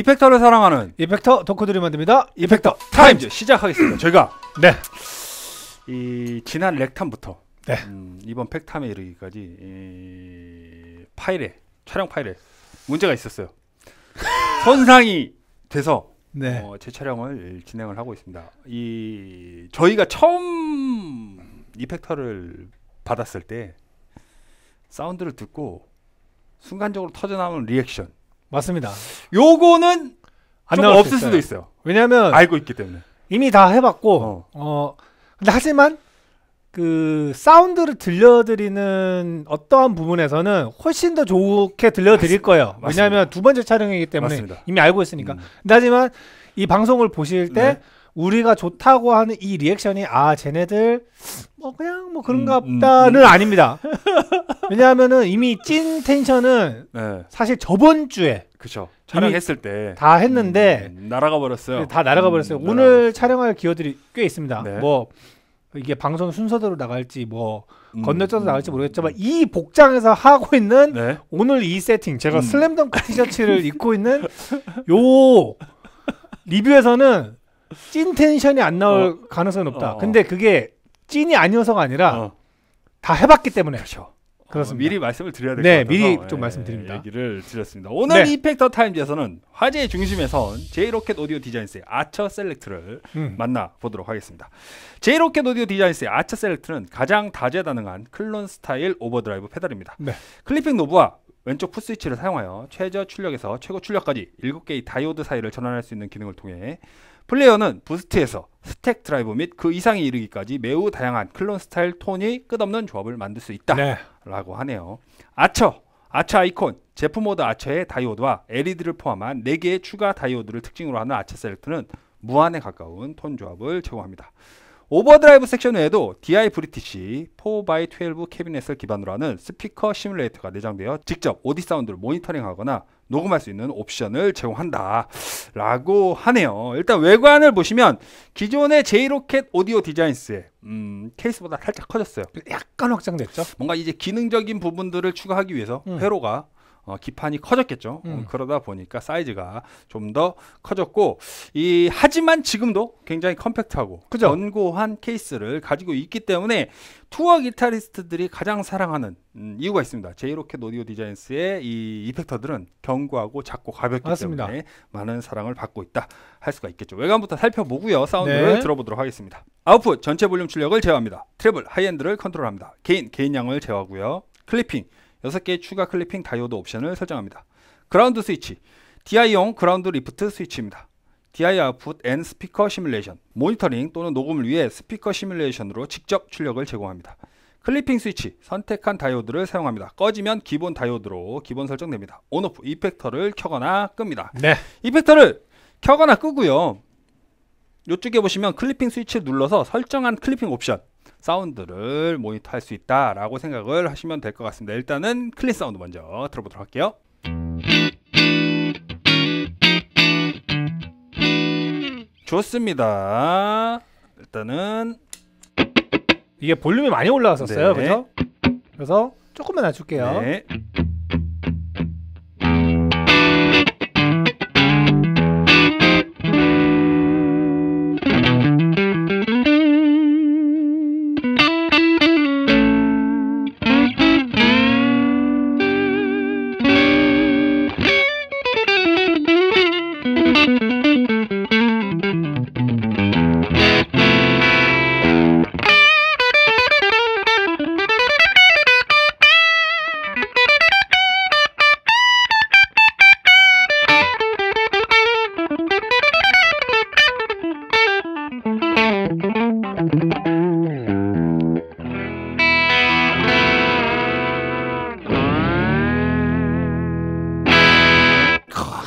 이펙터를 사랑하는 이펙터 덕후들이 만듭니다. 이펙터 타임즈 시작하겠습니다. 저희가 네. 이 지난 렉탐부터 네. 이번 팩탐에 이르기까지 이 파일에 촬영 파일에 문제가 있었어요. 손상이 돼서 네. 재촬영을 진행을 하고 있습니다. 이 저희가 처음 이펙터를 받았을 때 사운드를 듣고 순간적으로 터져나오는 리액션 맞습니다. 요거는 좀 없을 수도 있어요. 왜냐하면 알고 있기 때문에 이미 다 해봤고 근데 하지만 그 사운드를 들려드리는 어떠한 부분에서는 훨씬 더 좋게 들려드릴 거예요. 왜냐하면 두 번째 촬영이기 때문에 맞습니다. 이미 알고 있으니까. 근데 하지만 이 방송을 보실 때 네. 우리가 좋다고 하는 이 리액션이 아 쟤네들 뭐 그냥 뭐 그런가 보다는 아닙니다. 왜냐하면은 이미 찐 텐션은 네. 사실 저번 주에 그쵸 촬영했을 때 다 했는데 날아가 버렸어요. 다 날아가 버렸어요. 오늘 촬영할 기어들이 꽤 있습니다. 네. 뭐 이게 방송 순서대로 나갈지 뭐 건너뛰어서 나갈지 모르겠지만 이 복장에서 하고 있는 네. 오늘 이 세팅 제가 슬램덩크 티셔츠를 입고 있는 요 리뷰에서는 찐 텐션이 안 나올 가능성이 높다. 근데 그게 찐이 아니어서가 아니라 다 해봤기 때문에 그렇죠. 그렇습니다. 미리 말씀을 드려야 될 것 같아서 미리 좀 말씀드립니다. 얘기를 드렸습니다. 오늘 네. 이펙터 타임즈에서는 화제의 중심에선 제이로켓 오디오 디자인스의 아처 셀렉트를 만나보도록 하겠습니다. 제이로켓 오디오 디자인스의 아처 셀렉트는 가장 다재다능한 클론 스타일 오버드라이브 페달입니다. 네. 클리핑 노브와 왼쪽 풋스위치를 사용하여 최저 출력에서 최고 출력까지 7개의 다이오드 사이를 전환할 수 있는 기능을 통해 플레이어는 부스트에서 스택 드라이브 및 그 이상에 이르기까지 매우 다양한 클론 스타일 톤이 끝없는 조합을 만들 수 있다 네. 라고 하네요. 아처 아이콘, 제품 모드 아처의 다이오드와 LED를 포함한 4개의 추가 다이오드를 특징으로 하는 아처 셀렉트는 무한에 가까운 톤 조합을 제공합니다. 오버드라이브 섹션 외에도 DI 브리티시 4x12 캐비넷을 기반으로 하는 스피커 시뮬레이터가 내장되어 직접 오디 사운드를 모니터링하거나 녹음할 수 있는 옵션을 제공한다 라고 하네요. 일단 외관을 보시면 기존의 제이로켓 오디오 디자인스의 케이스보다 살짝 커졌어요. 약간 확장됐죠. 뭔가 이제 기능적인 부분들을 추가하기 위해서 회로가 기판이 커졌겠죠. 그러다 보니까 사이즈가 좀 더 커졌고 하지만 지금도 굉장히 컴팩트하고 그죠? 견고한 케이스를 가지고 있기 때문에 투어 기타리스트들이 가장 사랑하는 이유가 있습니다. 제이로켓 오디오 디자인스의 이 이펙터들은 견고하고 작고 가볍기 맞습니다. 때문에 많은 사랑을 받고 있다 할 수가 있겠죠. 외관부터 살펴보고요. 사운드를 네. 들어보도록 하겠습니다. 아웃풋 전체 볼륨 출력을 제어합니다. 트래블 하이엔드를 컨트롤합니다. 게인 양을 제어하고요. 클리핑 6개의 추가 클리핑 다이오드 옵션을 설정합니다. 그라운드 스위치, DI용 그라운드 리프트 스위치입니다. DI 아웃풋 앤 스피커 시뮬레이션, 모니터링 또는 녹음을 위해 스피커 시뮬레이션으로 직접 출력을 제공합니다. 클리핑 스위치, 선택한 다이오드를 사용합니다. 꺼지면 기본 다이오드로 기본 설정됩니다. 온오프, 이펙터를 켜거나 끕니다. 네. 이펙터를 켜거나 끄고요. 이쪽에 보시면 클리핑 스위치를 눌러서 설정한 클리핑 옵션, 사운드를 모니터할 수 있다라고 생각을 하시면 될 것 같습니다. 일단은 클린 사운드 먼저 들어보도록 할게요. 좋습니다. 일단은 이게 볼륨이 많이 올라왔었어요. 네. 그죠? 그래서 조금만 낮출게요. 네.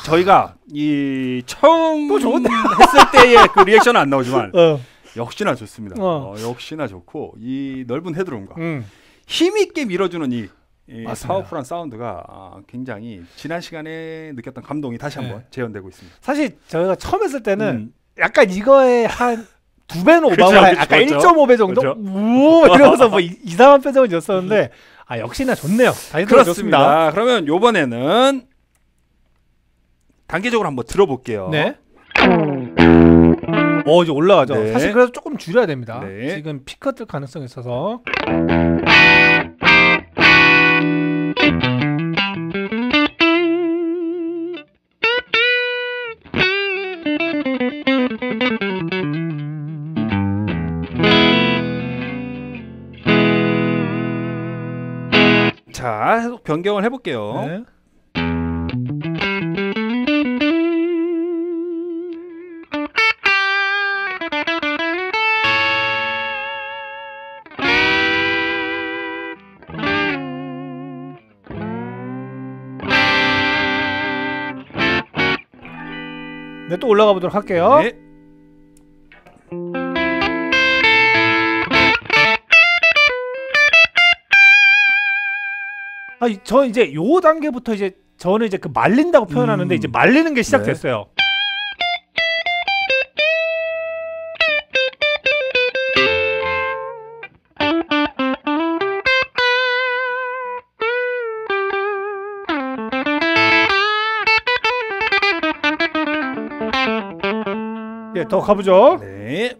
저희가 이 처음 했을 때의 그 리액션은 안 나오지만 역시나 좋습니다. 역시나 좋고 이 넓은 헤드룸과 힘있게 밀어주는 이 파워풀한 사운드가 굉장히 지난 시간에 느꼈던 감동이 다시 한번 네. 재현되고 있습니다. 사실 저희가 처음 했을 때는 약간 이거에 한 2배는 오바가 약간 1.5배 정도? 그렇죠? 이러면서 뭐 이상한 표정을 지었었는데 역시나 좋네요. 그렇습니다. 좋습니다. 그러면 요번에는 단계적으로 한번 들어볼게요. 네. 이제 올라가죠. 네. 사실 그래서 조금 줄여야 됩니다. 네. 지금 피크 뜰 가능성이 있어서. 자, 계속 변경을 해볼게요. 네. 네, 또 올라가 보도록 할게요. 네. 저 이제 요 단계부터 이제 저는 이제 그 말린다고 표현하는데 이제 말리는 게 시작됐어요. 네. 예, 더 가보죠. 네.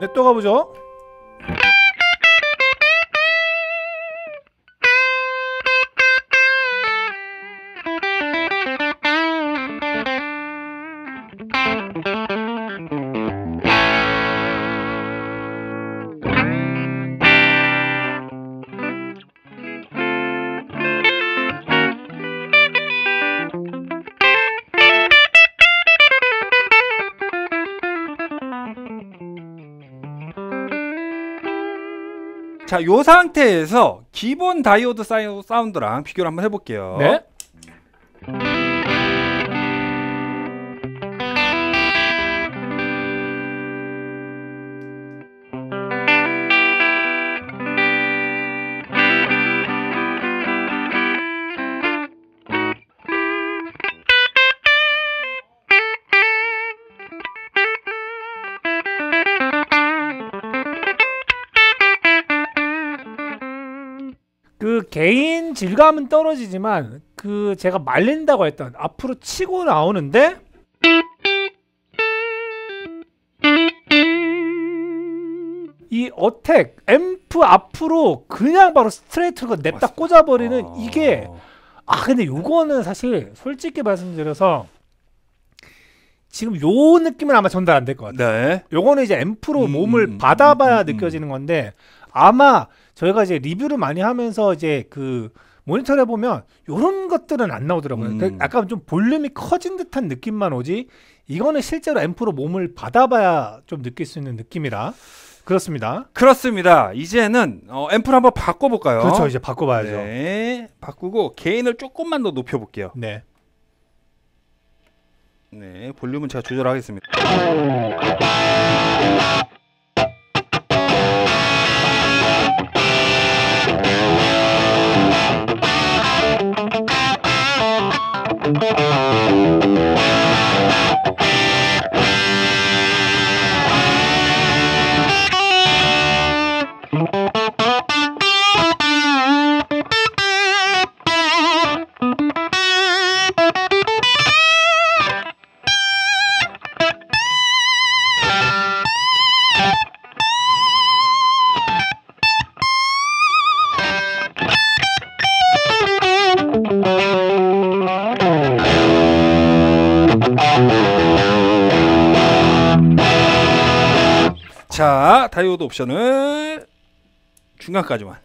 네, 또 가보죠. 자, 요 상태에서 기본 다이오드 사운드랑 비교를 한번 해볼게요. 네. 개인 질감은 떨어지지만 그 제가 말린다고 했던 앞으로 치고 나오는데 이 어택 앰프 앞으로 그냥 바로 스트레이트로 냅다 꽂아버리는 이게 근데 요거는 사실 솔직히 말씀드려서 지금 요 느낌은 아마 전달 안 될 것 같아요. 네. 요거는 이제 앰프로 몸을 받아봐야 느껴지는 건데 아마 저희가 이제 리뷰를 많이 하면서 이제 그 모니터를 해보면 요런 것들은 안 나오더라고요. 약간 좀 볼륨이 커진 듯한 느낌만 오지 이거는 실제로 앰프로 몸을 받아봐야 좀 느낄 수 있는 느낌이라 그렇습니다. 그렇습니다. 이제는 앰프를 한번 바꿔볼까요? 그렇죠. 이제 바꿔봐야죠. 네, 바꾸고 게인을 조금만 더 높여볼게요. 네. 네, 볼륨은 제가 조절하겠습니다. 자, 다이오드 옵션을 중간까지만.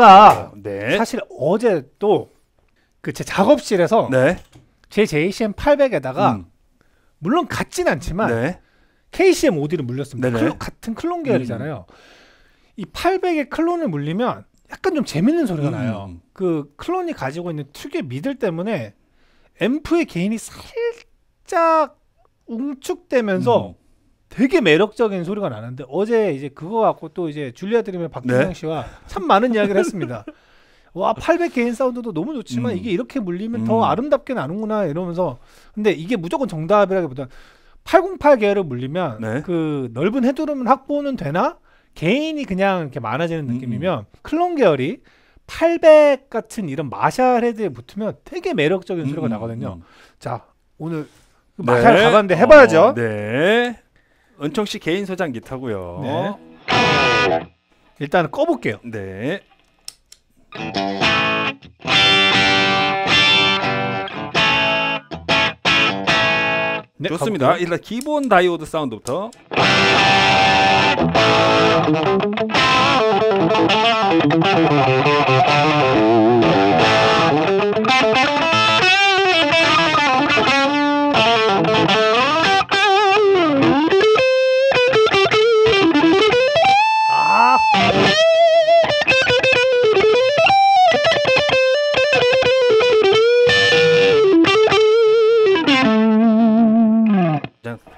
제가 네. 사실 어제 또 그 제 작업실에서 네. 제 JCM 800에다가 물론 같진 않지만 네. KCM OD를 물렸습니다. 같은 클론 계열이잖아요. 이 800의 클론을 물리면 약간 좀 재밌는 소리가 나요. 그 클론이 가지고 있는 특유의 미들 때문에 앰프의 게인이 살짝 웅축되면서 되게 매력적인 소리가 나는데, 어제 이제 그거 갖고 또 이제 줄리아 드림의 박준영 네? 씨와 참 많은 이야기를 했습니다. 와, 800 개인 사운드도 너무 좋지만 이게 이렇게 물리면 더 아름답게 나는구나 이러면서. 근데 이게 무조건 정답이라기보다 808 계열을 물리면 네? 그 넓은 헤드룸은 확보는 되나 개인이 그냥 이렇게 많아지는 느낌이면 클론 계열이 800 같은 이런 마샬 헤드에 붙으면 되게 매력적인 소리가 나거든요. 자, 오늘 네. 마샬 가봤는데 해봐야죠. 네. 은총 씨 개인 소장 기타고요. 네. 일단 꺼볼게요. 네. 네, 좋습니다. 가볼까요? 일단 기본 다이오드 사운드부터. 아.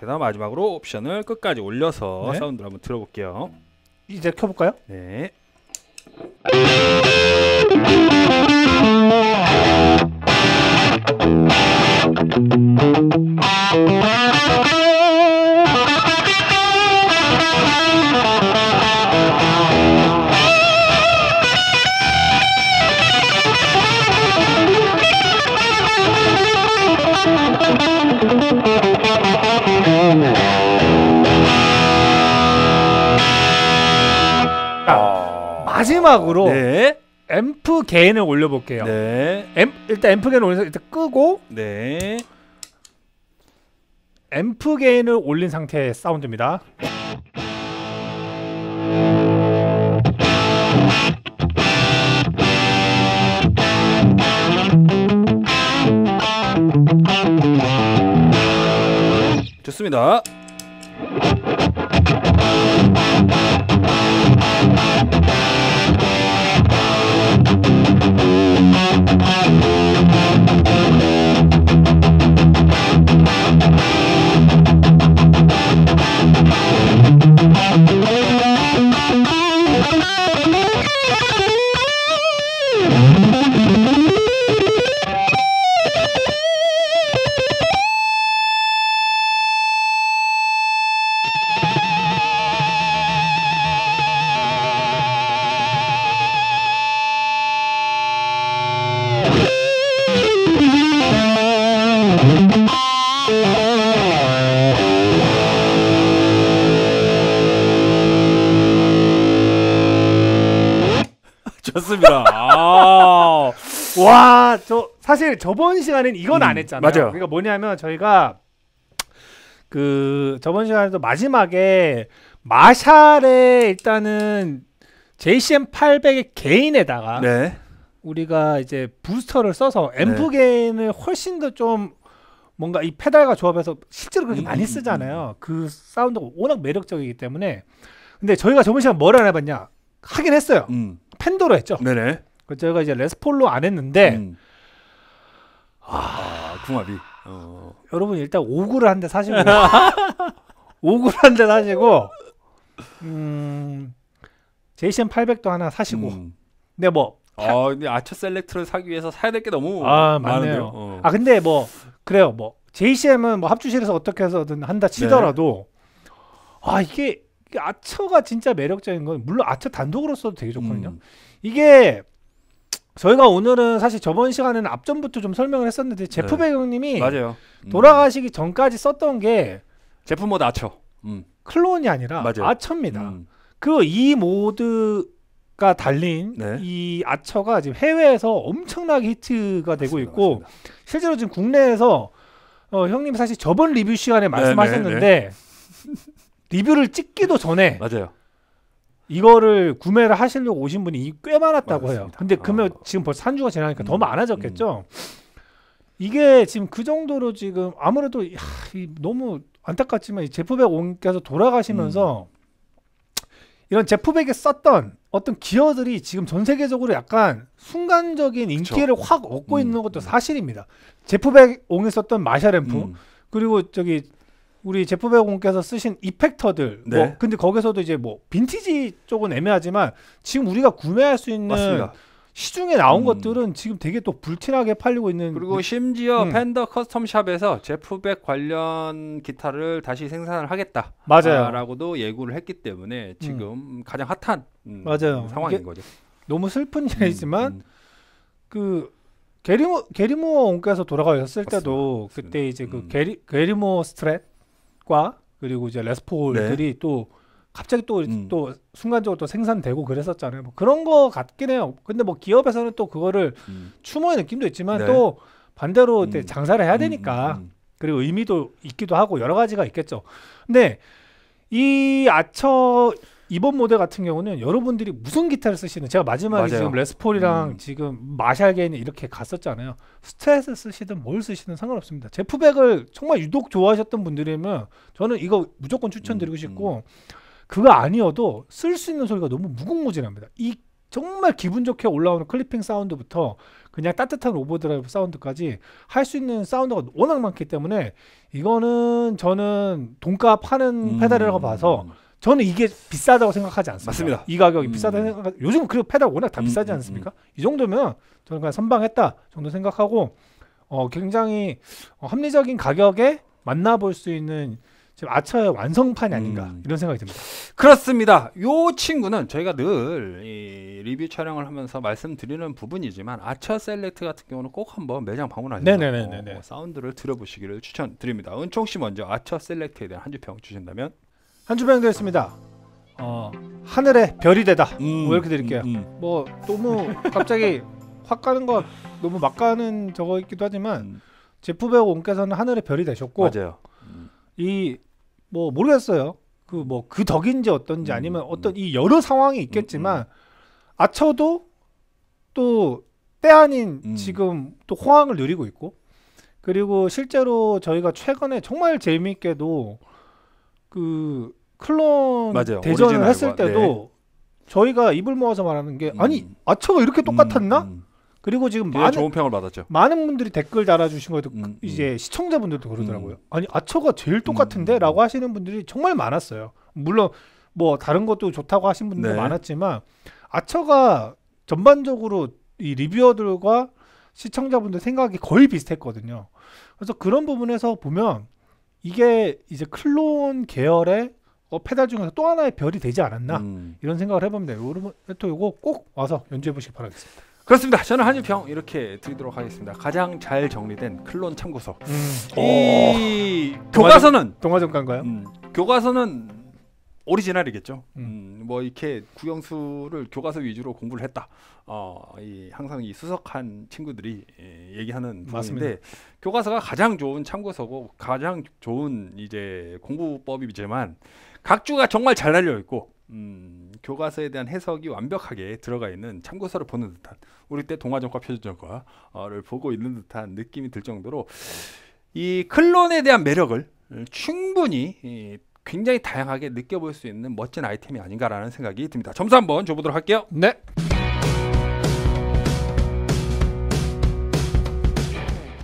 그다음 마지막으로 옵션을 끝까지 올려서 네. 사운드를 한번 들어볼게요. 이제 켜볼까요? 네. 마지막으로 네. 앰프 게인을 올려볼게요. 네. 일단 앰프 게인을 올려서 일단 끄고 네. 앰프 게인을 올린 상태의 사운드입니다. 좋습니다. 좋습니다. 아 와, 저 사실 저번 시간엔 이건 안 했잖아요. 맞아요. 그러니까 뭐냐면 저희가 그 저번 시간에도 마지막에 마샬의 일단은 JCM 800의 게인에다가 네. 우리가 이제 부스터를 써서 앰프 네. 게인을 훨씬 더 좀 뭔가 이 페달과 조합해서 실제로 그렇게 많이 쓰잖아요. 그 사운드가 워낙 매력적이기 때문에. 근데 저희가 저번 시간 뭘 안 해봤냐? 하긴 했어요. 펜더로 했죠. 네네. 그래서 저희가 이제 레스폴로 안 했는데 아, 궁합이. 여러분 일단 오구를 한 대 사시고 오구를 한 대 사시고 JCM 800도 하나 사시고. 근데 뭐 근데 아처 셀렉트를 사기 위해서 사야 될 게 너무 많네요. 아 근데 뭐 그래요. 뭐 JCM은 뭐 합주실에서 어떻게 해서든 한다 치더라도 네. 아 이게 아처가 진짜 매력적인 건 물론 아처 단독으로서도 되게 좋거든요. 이게 저희가 오늘은 사실 저번 시간에는 앞전부터 좀 설명을 했었는데 제프 네. 배경님이 맞아요. 돌아가시기 전까지 썼던 게 제프 모드 아처 클론이 아니라 맞아요. 아처입니다. 그리고 이 모드가 달린 네. 이 아처가 지금 해외에서 엄청나게 히트가 되고 맞습니다, 있고 맞습니다. 실제로 지금 국내에서 형님 사실 저번 리뷰 시간에 말씀하셨는데 네, 네, 네. 리뷰를 찍기도 전에 맞아요. 이거를 구매를 하시려고 오신 분이 꽤 많았다고 맞습니다. 해요. 근데 지금 벌써 한 주가 지나니까 더 많아졌겠죠. 이게 지금 그 정도로 지금 아무래도 너무 안타깝지만 이 제프백 옹께서 돌아가시면서 이런 제프백에 썼던 어떤 기어들이 지금 전 세계적으로 약간 순간적인 인기를 그쵸. 확 얻고 있는 것도 사실입니다. 제프백 옹에 썼던 마샬 앰프 그리고 저기 우리 제프백 옹께서 쓰신 이펙터들 네. 뭐 근데 거기서도 이제 뭐 빈티지 쪽은 애매하지만 지금 우리가 구매할 수 있는 맞습니다. 시중에 나온 것들은 지금 되게 또 불티나게 팔리고 있는 그리고 심지어 팬더 커스텀샵에서 제프백 관련 기타를 다시 생산을 하겠다 맞아요. 라고도 예고를 했기 때문에 지금 가장 핫한 맞아요. 상황인 거죠. 너무 슬픈 일이지만 그 게리모어 옹께서 돌아가셨을 맞습니다. 때도 그때 이제 그 게리모어 스트랩과 그리고 이제 레스폴들이 네. 또 갑자기 또 순간적으로 또 생산되고 그랬었잖아요. 뭐 그런 거 같긴 해요. 근데 뭐 기업에서는 또 그거를 추모의 느낌도 있지만 네. 또 반대로 장사를 해야 되니까 그리고 의미도 있기도 하고 여러 가지가 있겠죠. 근데 이 아처 이번 모델 같은 경우는 여러분들이 무슨 기타를 쓰시는 제가 마지막에 맞아요. 지금 레스폴이랑 지금 마샬게인 이렇게 갔었잖아요. 스트랫을 쓰시든 뭘 쓰시든 상관없습니다. 제프백을 정말 유독 좋아하셨던 분들이면 저는 이거 무조건 추천드리고 싶고 그거 아니어도 쓸 수 있는 소리가 너무 무궁무진합니다. 이 정말 기분 좋게 올라오는 클리핑 사운드부터 그냥 따뜻한 오버드라이브 사운드까지 할 수 있는 사운드가 워낙 많기 때문에 이거는 저는 돈값 하는 페달이라고 봐서 저는 이게 비싸다고 생각하지 않습니다. 맞습니다. 이 가격이 비싸다고 생각하지 요즘은 그리고 페달 워낙 다 비싸지 않습니까? 이 정도면 저는 그냥 선방했다 정도 생각하고 굉장히 합리적인 가격에 만나볼 수 있는 지금 아처의 완성판이 아닌가 이런 생각이 듭니다. 그렇습니다. 이 친구는 저희가 늘 이 리뷰 촬영을 하면서 말씀드리는 부분이지만 아처 셀렉트 같은 경우는 꼭 한번 매장 방문하셔서 사운드를 들어보시기를 추천드립니다. 은총씨 먼저 아처 셀렉트에 대한 한 줄 평 주신다면? 한 줄 평 드렸습니다. 하늘의 별이 되다 뭐 이렇게 드릴게요. 뭐 너무 갑자기 확 가는 거 너무 막 가는 저거 있기도 하지만 제프백 옹께서는 하늘의 별이 되셨고 맞아요. 이 뭐 모르겠어요. 그 뭐 그 덕인지 어떤지 아니면 어떤 이 여러 상황이 있겠지만 아처도 또 때 아닌 지금 또 호황을 누리고 있고 그리고 실제로 저희가 최근에 정말 재미있게도 그 클론 맞아요. 대전을 했을 때도 네. 저희가 입을 모아서 말하는 게 아니 아처가 이렇게 똑같았나? 그리고 지금 많은 좋은 평을 받았죠. 많은 분들이 댓글 달아주신 것도 이제 시청자분들도 그러더라고요. 아니 아처가 제일 똑같은데? 라고 하시는 분들이 정말 많았어요. 물론 뭐 다른 것도 좋다고 하신 분들도 네. 많았지만 아처가 전반적으로 이 리뷰어들과 시청자분들 생각이 거의 비슷했거든요. 그래서 그런 부분에서 보면 이게 이제 클론 계열의 페달 중에서 또 하나의 별이 되지 않았나 이런 생각을 해봅니다. 여러분 또 이거 꼭 와서 연주해 보시기 바라겠습니다. 그렇습니다. 저는 한유평 이렇게 드리도록 하겠습니다. 가장 잘 정리된 클론 참고서. 이 교과서는 동화전가인가요? 교과서는 오리지널이겠죠. 뭐 이렇게 국영수를 교과서 위주로 공부를 했다. 항상 이 수석한 친구들이 얘기하는 부분인데 교과서가 가장 좋은 참고서고 가장 좋은 이제 공부법이지만 각주가 정말 잘 날려 있고. 교과서에 대한 해석이 완벽하게 들어가 있는 참고서를 보는 듯한 우리 때 동화전과 표준전과를 보고 있는 듯한 느낌이 들 정도로 이 클론에 대한 매력을 충분히 굉장히 다양하게 느껴볼 수 있는 멋진 아이템이 아닌가라는 생각이 듭니다. 점수 한번 줘보도록 할게요. 네.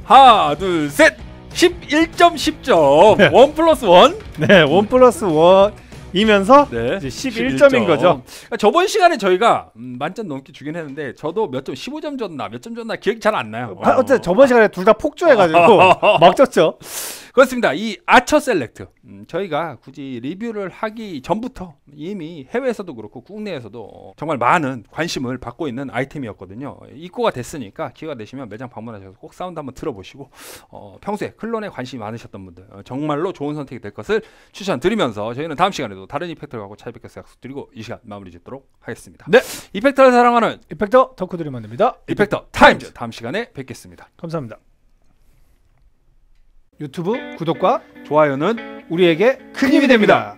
하나 둘 셋 11점 10점 네. 1+1 네 1+1 이면서 네. 이제 11점인 거죠. 그러니까 저번 시간에 저희가 만점 넘게 주긴 했는데 저도 몇 점 15점 줬나 몇 점 줬나 기억이 잘 안 나요. 어쨌든 저번 시간에 둘 다 폭주해가지고 막 졌죠. 그렇습니다. 이 아처 셀렉트 저희가 굳이 리뷰를 하기 전부터 이미 해외에서도 그렇고 국내에서도 정말 많은 관심을 받고 있는 아이템이었거든요. 입고가 됐으니까 기회가 되시면 매장 방문하셔서 꼭 사운드 한번 들어보시고 평소에 클론에 관심이 많으셨던 분들 정말로 좋은 선택이 될 것을 추천드리면서 저희는 다음 시간에도 다른 이펙터를 갖고 찾아뵙겠습니다. 약속드리고 이 시간 마무리 짓도록 하겠습니다. 네, 이펙터를 사랑하는 이펙터 덕후들이 만듭니다. 이펙터 타임즈 다음 시간에 뵙겠습니다. 감사합니다. 유튜브 구독과 좋아요는 우리에게 큰 힘이 됩니다.